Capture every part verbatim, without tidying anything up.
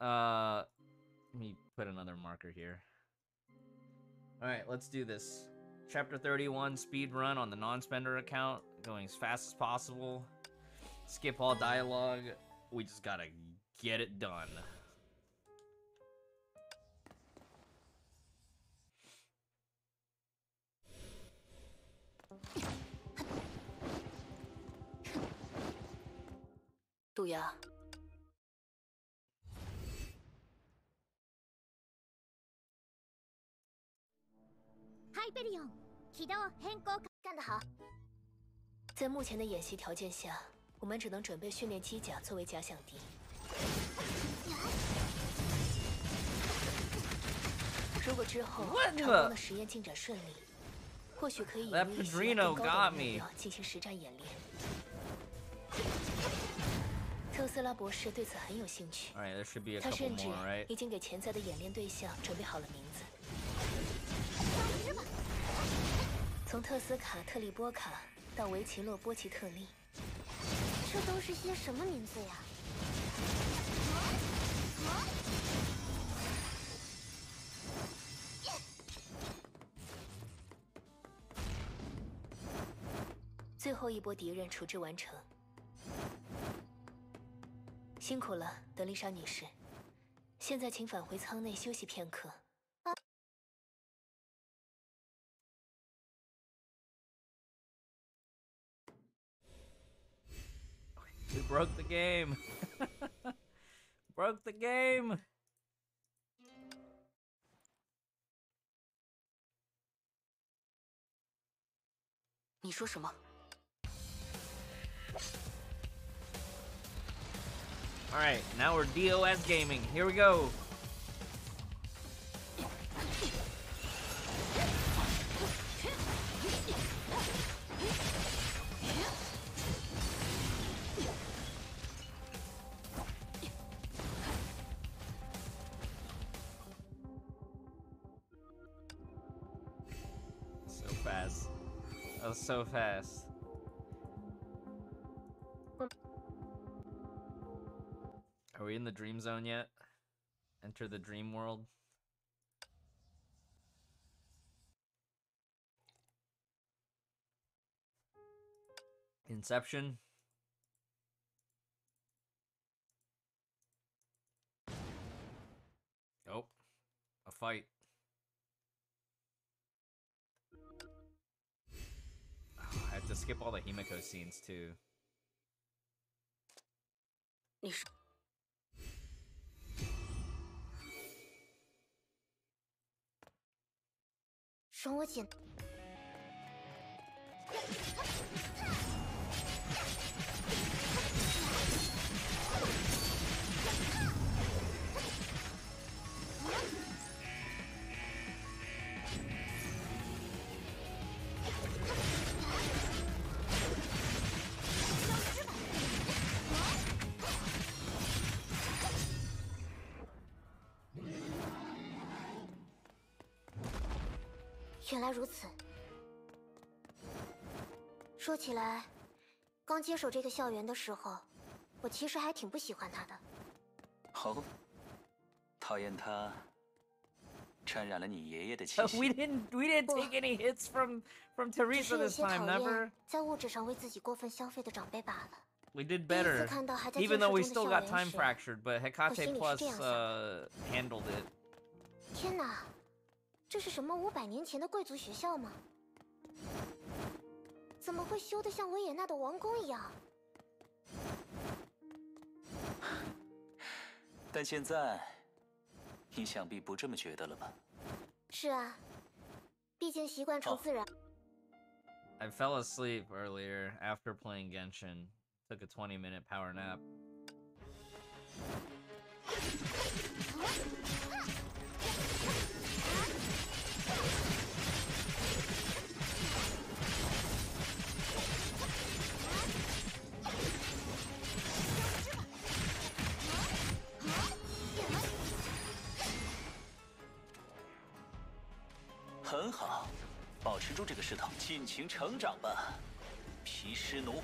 Uh, let me put another marker here. Alright, let's do this. Chapter thirty-one, speed run on the non-spender account. Going as fast as possible. Skip all dialogue. We just gotta get it done. Duya. Hyperion, 起動変更干得好。在目前的演习条件下，我们只能准备训练机甲作为假想敌。如果之后成功的实验进展顺利，或许可以用一些更高的目标进行实战演练。 特斯拉博士对此很有兴趣。他甚至已经给潜在的演练对象准备好了名字。从特斯卡特利波卡到维奇洛波奇特利，这都是些什么名字呀？最后一波敌人处置完成。 辛苦了，德丽莎女士。现在请返回舱内休息片刻。啊、We broke the game. Broke the game.你说什么？ All right, now we're DOS gaming. Here we go. So fast. That was so fast. Are we in the dream zone yet? Enter the dream world. Inception. Oh, a fight. Oh, I have to skip all the Himeko scenes too.原来如此。说起来，刚接手这个校园的时候，我其实还挺不喜欢他的。哦，讨厌他传染了你爷爷的气息。We didn't, we didn't take any hits from from Teresa this time, never. 在物质上为自己过分消费的长辈罢了。We did better, even though we still got time fractured, but Hekate Plus uh handled it. 天哪！ 这是什么五百年前的贵族学校吗？怎么会修得像维也纳的王宫一样？但现在，你想必不这么觉得了吧？是啊，毕竟习惯成自然。I fell asleep earlier after playing Genshin. Took a twenty minute power nap.很好，保持住这个势头，尽情成长吧，皮湿奴。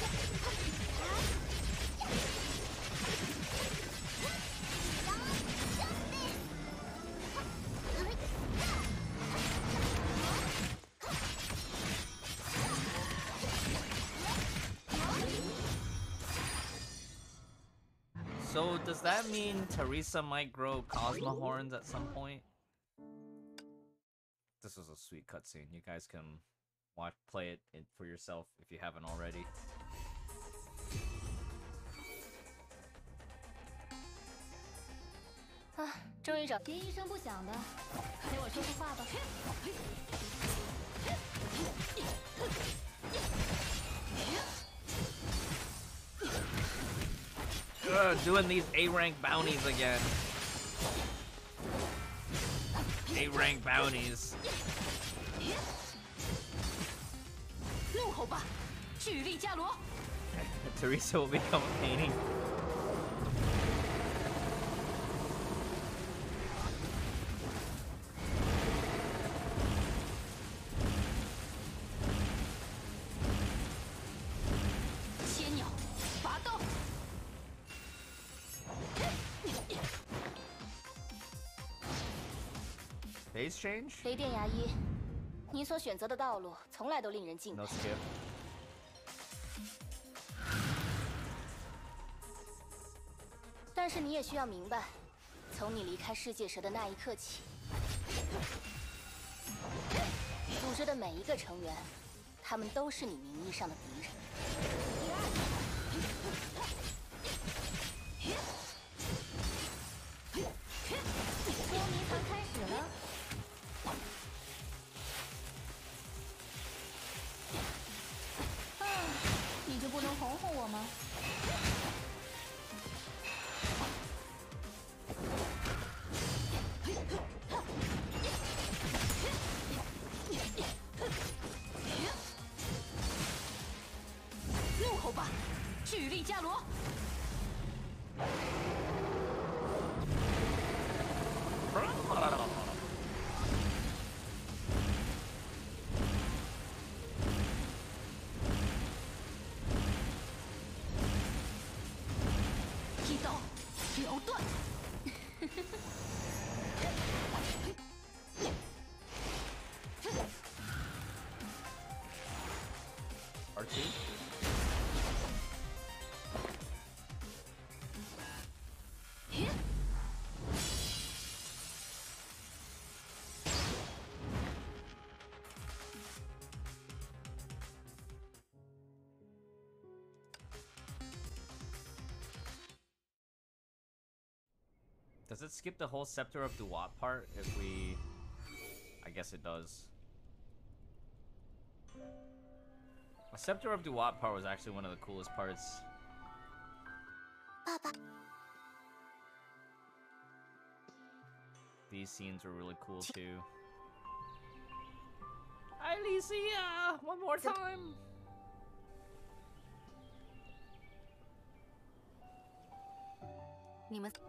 Let's go. So does that mean Teresa might grow Cosmohorns at some point? This was a sweet cutscene. You guys can watch, play it in for yourself if you haven't already. Ah, 终于找别一声不响的，陪我说说话吧。Ugh, doing these A rank bounties again. A rank bounties. 怒吼吧，巨力伽罗。Teresa will become a painting. Phase change? 雷电牙医，你所选择的道路从来都令人敬佩。No skip.但是你也需要明白，从你离开世界蛇的那一刻起，组织的每一个成员，他们都是你名义上的敌人。捉迷藏开始了。 你就不能哄哄我吗？怒吼吧，巨力伽罗！ Does it skip the whole Scepter of Duat part if we... I guess it does. The Scepter of Duat part was actually one of the coolest parts. Papa. These scenes were really cool too. Hi, Lisia! One more time! You must...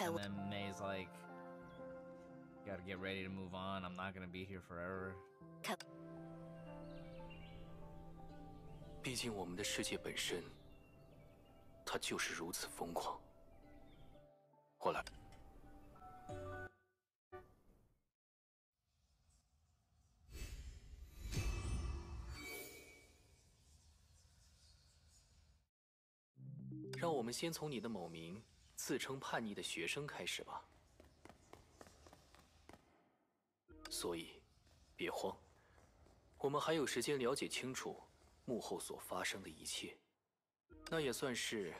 And then May's like, gotta get ready to move on. I'm not gonna be here forever. 毕竟我们的世界本身，它就是如此疯狂。我来。让我们先从你的某名。 自称叛逆的学生开始吧，所以别慌，我们还有时间了解清楚幕后所发生的一切。那也算是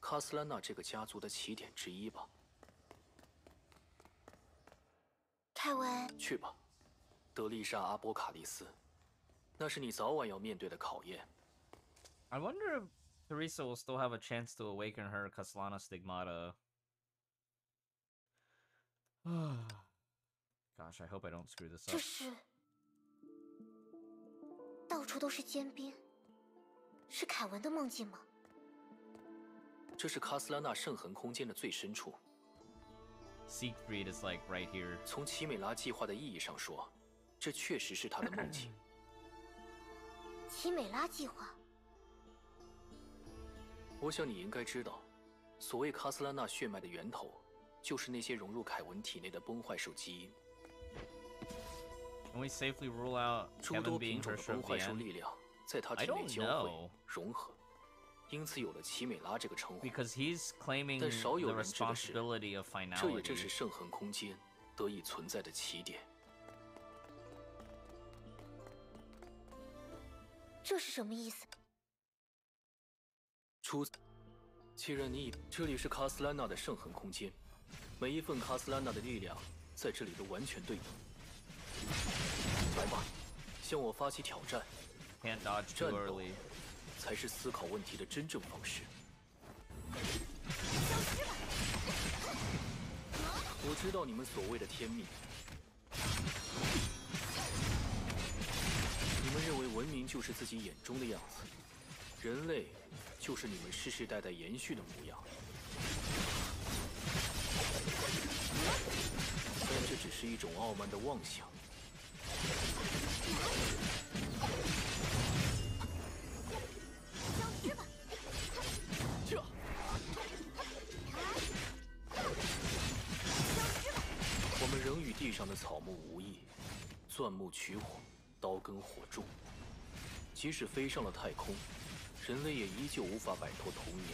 卡斯兰娜这个家族的起点之一吧。凯文，去吧，德丽莎·阿波卡利斯，那是你早晚要面对的考验。I wonder. Teresa will still have a chance to awaken her Kaslana Stigmata. Gosh, I hope I don't screw this up. 这是到处都是尖兵，是凯文的梦境吗？这是卡斯拉纳圣痕空间的最深处。Siegfried is like right here. 从奇美拉计划的意义上说，这确实是他的梦境。奇美拉计划。 我想你应该知道，所谓卡斯拉纳血脉的源头，就是那些融入凯文体内的崩坏兽基因。诸多品种的崩坏兽力量在他体内交汇融合，因此有了奇美拉这个称呼。Because he's claiming the responsibility of finality. 这也正是圣痕空间得以存在的起点。这是什么意思？出，既然你已，这里是卡斯兰娜的圣痕空间，每一份卡斯兰娜的力量在这里都完全对应。来吧，向我发起挑战。 Can't dodge too early. 才是思考问题的真正方式。我知道你们所谓的天命，你们认为文明就是自己眼中的样子，人类就是你们世世代代延续的模样。但这只是一种傲慢的妄想。 我们仍与地上的草木无异，钻木取火，刀耕火种。即使飞上了太空，人类也依旧无法摆脱童年。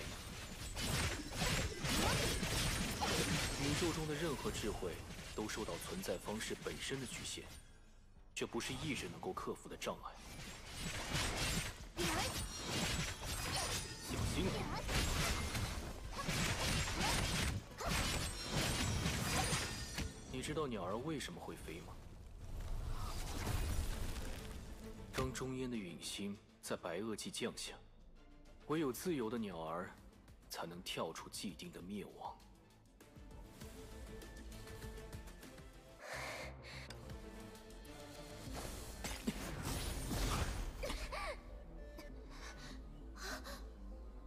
宇宙中的任何智慧都受到存在方式本身的局限，这不是意志能够克服的障碍。小心点！ 你知道鸟儿为什么会飞吗？当中烟的陨星在白垩纪降下，唯有自由的鸟儿才能跳出既定的灭亡。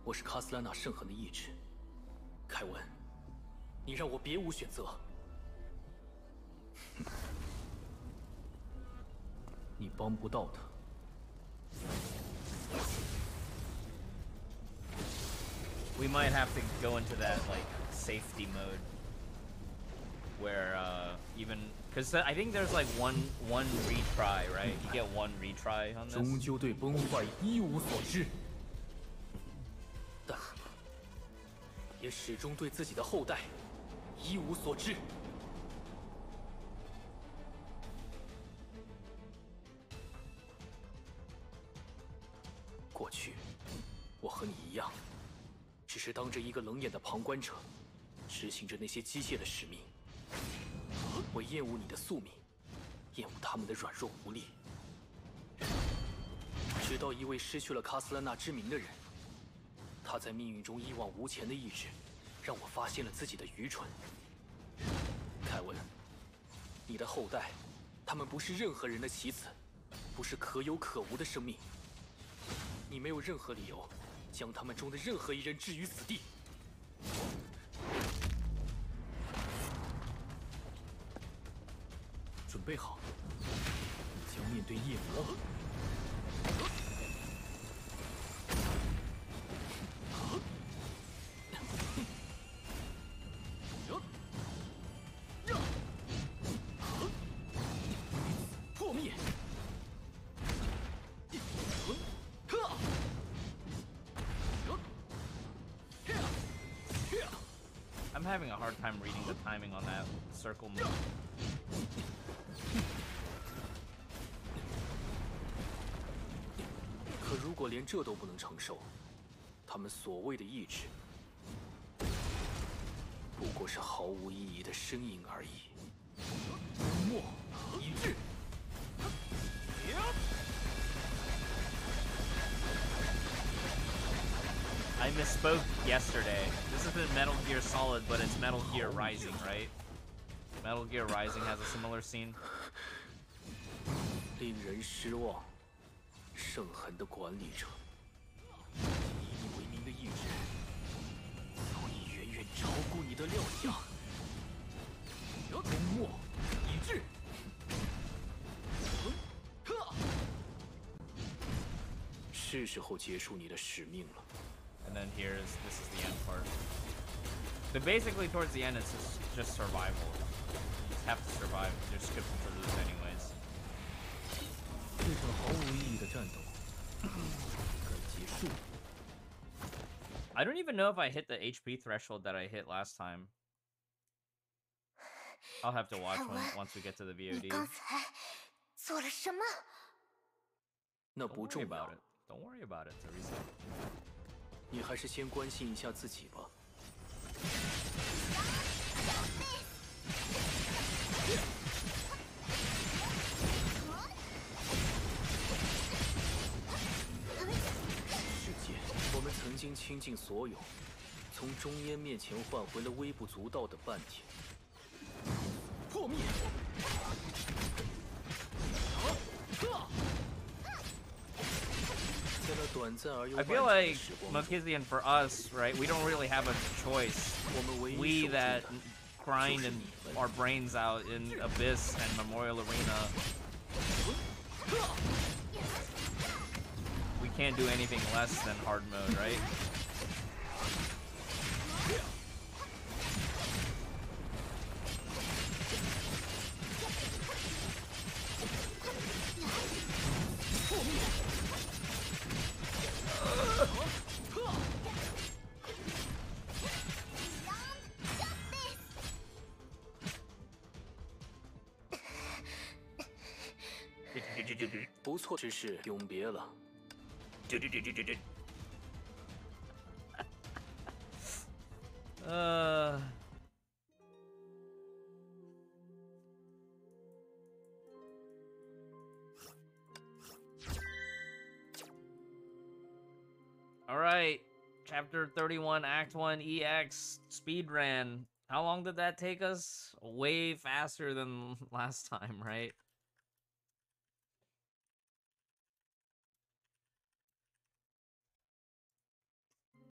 我是卡斯拉纳圣痕的意志，凯文，你让我别无选择。 你帮不到他。We might have to go into that like safety mode, where uh, even because I think there's like one one retry, right? You get one retry on this. 终究对崩坏一无所知，但也始终对自己的后代一无所知。 过去，我和你一样，只是当着一个冷眼的旁观者，执行着那些机械的使命。我厌恶你的宿命，厌恶他们的软弱无力。直到一位失去了卡斯兰纳之名的人，他在命运中一往无前的意志，让我发现了自己的愚蠢。凯文，你的后代，他们不是任何人的棋子，不是可有可无的生命。 你没有任何理由将他们中的任何一人置于死地。准备好，你将面对夜魔。破灭。 I'm having a hard time reading the timing on that circle move. But if even this they can't handle, their so-called will is just a meaningless shadow. Unity. I misspoke yesterday. This has been Metal Gear Solid, but it's Metal Gear Rising, right? Metal Gear Rising has a similar scene. 令人失望，圣痕的管理者，以你为名的意志，早已远远超过你的料想。沉默，一致。 是时候结束你的使命了。And then here is this is the end part. But basically towards the end, it's just, just survival. You just have to survive. You're scripted to lose anyways. 这场毫无意义的战斗该结束了。I don't even know if I hit the H P threshold that I hit last time. I'll have to watch when, once we get to the V O D. No, don't worry about it. Don't worry about it, Teresa. You should first take care of yourself.曾经倾尽所有，从中烟面前换回了微不足道的半天。破灭！I feel like Melchizedek for us, right? We don't really have a choice. We that grind and our brains out in Abyss and Memorial Arena. Can't do anything less than hard mode, right? uh, all right, chapter thirty-one, act one, E X speedrun. How long did that take us? Way faster than last time, right?